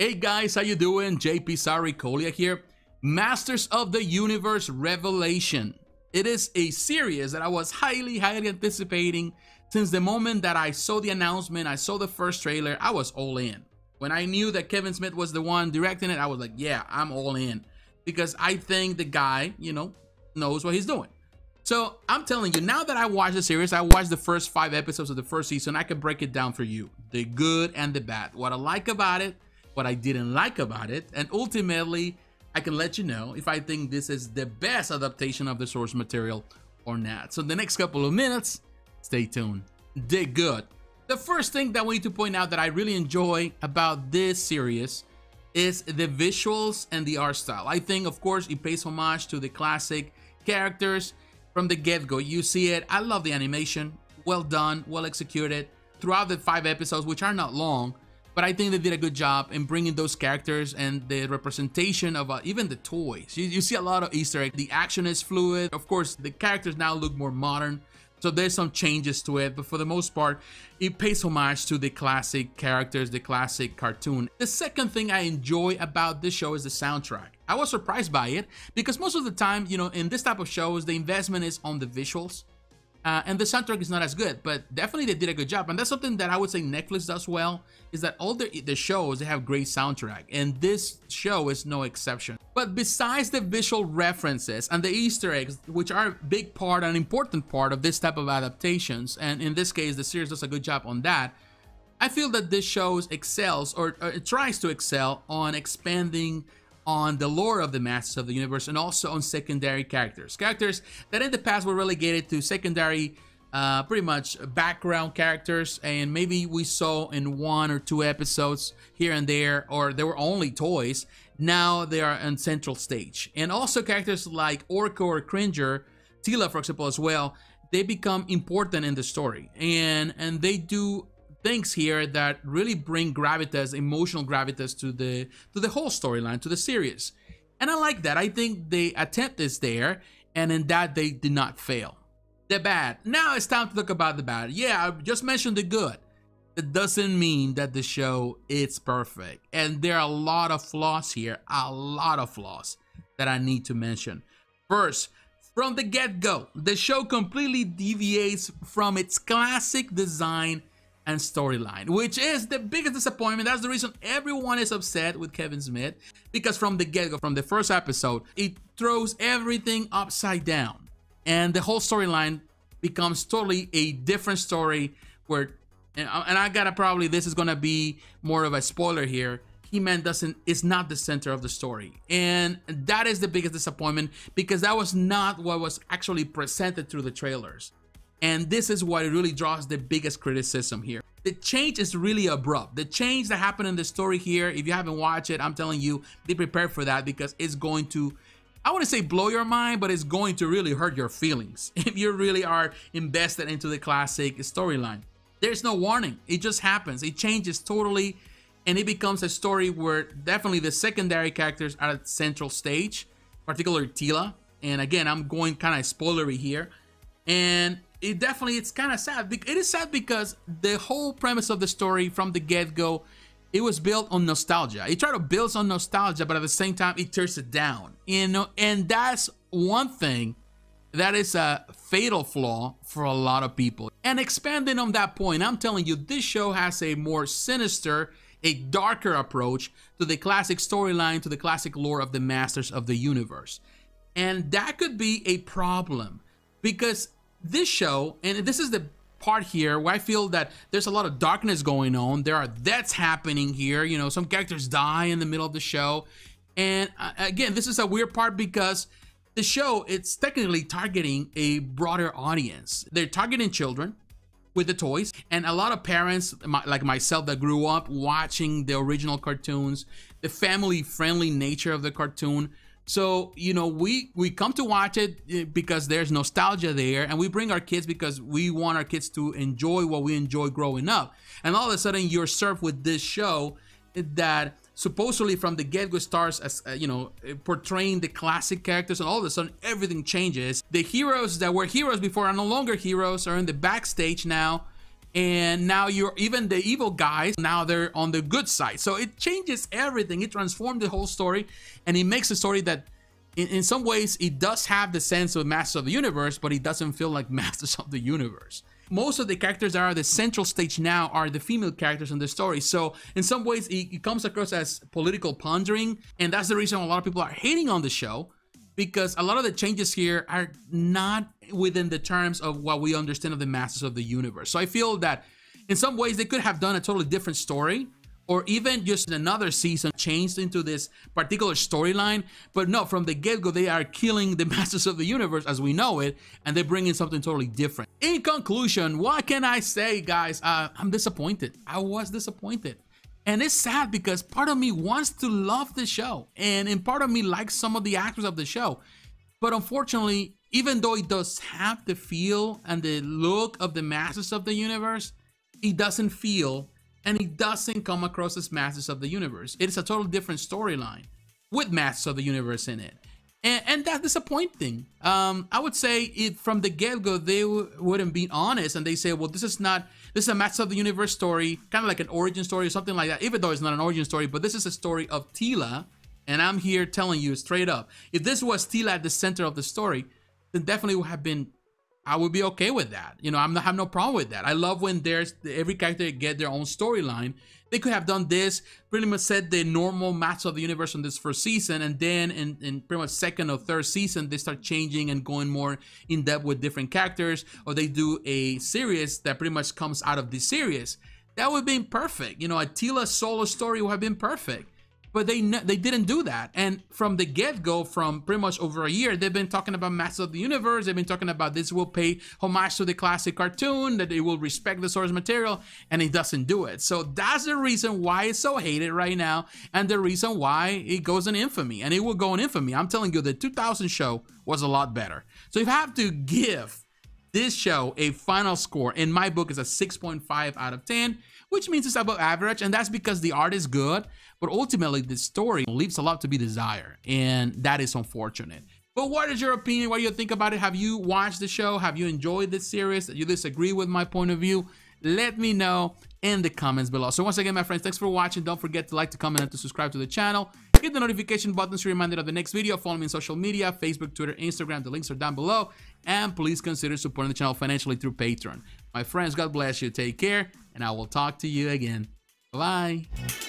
Hey guys, how you doing? JP Sarikolia here. Masters of the Universe Revelation. It is a series that I was highly anticipating. Since the moment that I saw the announcement, I saw the first trailer, I was all in. When I knew that Kevin Smith was the one directing it, I was like, yeah, I'm all in. Because I think the guy, you know, knows what he's doing. So I'm telling you, now that I watched the series, I watched the first 5 episodes of the first season, I can break it down for you. The good and the bad. What I like about it, what I didn't like about it, and ultimately I can let you know if I think this is the best adaptation of the source material or not. So the next couple of minutes, stay tuned. The good. The first thing that we need to point out that I really enjoy about this series is the visuals and the art style. I think, of course, it pays homage to the classic characters from the get-go. You see it. I love the animation. Well done, well executed throughout the 5 episodes, which are not long. But I think they did a good job in bringing those characters and the representation of even the toys. You see a lot of Easter eggs. The action is fluid. Of course, the characters now look more modern. So there's some changes to it. But for the most part, it pays homage to the classic characters, the classic cartoon. The second thing I enjoy about this show is the soundtrack. I was surprised by it because most of the time, you know, in this type of shows, the investment is on the visuals. And the soundtrack is not as good, but definitely they did a good job. And that's something that I would say Netflix does well, is that all the shows, they have great soundtrack. And this show is no exception. But besides the visual references and the Easter eggs, which are a big part, an important part of this type of adaptations, and in this case, the series does a good job on that, I feel that this show excels, or it tries to excel on expanding on the lore of the Masters of the Universe and also on secondary characters. Characters that in the past were relegated to secondary, pretty much background characters, and maybe we saw in 1 or 2 episodes here and there, or they were only toys. Now they are on central stage. And also characters like Orko or Cringer, Teela for example as well, they become important in the story. And they do things here that really bring gravitas, emotional gravitas to the whole storyline, to the series. And I like that. I think the attempt is there, and in that they did not fail. The bad. Now it's time to talk about the bad. Yeah, I just mentioned the good. It doesn't mean that the show is perfect. And there are a lot of flaws here, a lot of flaws that I need to mention. First, from the get-go, the show completely deviates from its classic design and storyline, which is the biggest disappointment. That's the reason everyone is upset with Kevin Smith, because from the get-go, from the first episode, it throws everything upside down, and the whole storyline becomes totally a different story. Where, and I gotta probably, this is gonna be more of a spoiler here. He-Man is not the center of the story, and that is the biggest disappointment, because that was not what was actually presented through the trailers. And this is what really draws the biggest criticism here. The change is really abrupt. The change that happened in the story here, if you haven't watched it, I'm telling you, be prepared for that, because it's going to, I want to say blow your mind, but it's going to really hurt your feelings if you really are invested into the classic storyline. There's no warning. It just happens. It changes totally, and it becomes a story where definitely the secondary characters are at central stage, particularly Teela. And again, I'm going kind of spoilery here. And it definitely, it's kind of sad. It is sad because the whole premise of the story from the get-go, it was built on nostalgia. It tried to build on nostalgia, but at the same time, it tears it down. You know, and that's one thing that is a fatal flaw for a lot of people. And expanding on that point, I'm telling you, this show has a more sinister, a darker approach to the classic storyline, to the classic lore of the Masters of the Universe. And that could be a problem, because this show, and this is the part here where I feel that there's a lot of darkness going on. There are deaths happening here. You know, some characters die in the middle of the show. And again, this is a weird part, because the show, it's technically targeting a broader audience. They're targeting children with the toys. And a lot of parents, like myself, that grew up watching the original cartoons, the family-friendly nature of the cartoon. So, you know, we come to watch it because there's nostalgia there, and we bring our kids because we want our kids to enjoy what we enjoy growing up. And all of a sudden you're served with this show that supposedly from the get-go stars as, you know, portraying the classic characters, and all of a sudden everything changes. The heroes that were heroes before are no longer heroes, are in the backstage now. and now you're even the evil guys, now they're on the good side. So it changes everything. It transformed the whole story, and it makes a story that in some ways it does have the sense of Masters of the Universe, but it doesn't feel like Masters of the Universe. Most of the characters that are the central stage now are the female characters in the story. So in some ways it comes across as political pondering, and that's the reason a lot of people are hating on the show, because a lot of the changes here are not within the terms of what we understand of the Masters of the Universe. So I feel that in some ways they could have done a totally different story, or even just another season changed into this particular storyline. But no, from the get-go, they are killing the Masters of the Universe as we know it, and they bring in something totally different. In conclusion, what can I say, guys? I'm disappointed. I was disappointed. And it's sad because part of me wants to love the show, and part of me likes some of the actors of the show. But unfortunately, even though it does have the feel and the look of the Masters of the Universe, it doesn't feel and it doesn't come across as Masters of the Universe. It is a totally different storyline with Masters of the Universe in it. And that's disappointing. I would say from the get-go, they wouldn't be honest. And they say, well, this is a Masters of the Universe story, kind of like an origin story or something like that, even though it's not an origin story, but this is a story of Teela. And I'm here telling you straight up, if this was Teela at the center of the story, then definitely would have been, I would be okay with that. You know, I have no problem with that. I love when there's every character get their own storyline. They could have done this, pretty much set the normal Masters of the Universe on this first season, and then in pretty much second or third season, they start changing and going more in depth with different characters, or they do a series that pretty much comes out of this series. That would have been perfect. You know, a Teela solo story would have been perfect, but they didn't do that. And from the get-go, from pretty much over a year, they've been talking about Masters of the Universe. They've been talking about this will pay homage to the classic cartoon, that it will respect the source material, and it doesn't do it. So that's the reason why it's so hated right now, and the reason why it goes in infamy, and it will go in infamy. I'm telling you, the 2000 show was a lot better. So if you have to give this show a final score, in my book, is a 6.5 out of 10, which means it's above average, and that's because the art is good, but ultimately the story leaves a lot to be desired, and that is unfortunate. But what is your opinion? What do you think about it? Have you watched the show? Have you enjoyed this series? Do you disagree with my point of view? Let me know in the comments below. So once again, my friends, thanks for watching. Don't forget to like, to comment, and to subscribe to the channel. Hit the notification button to be reminded of the next video. Follow me on social media, Facebook, Twitter, Instagram. The links are down below. And please consider supporting the channel financially through Patreon. My friends, God bless you. Take care. And I will talk to you again. Bye-bye.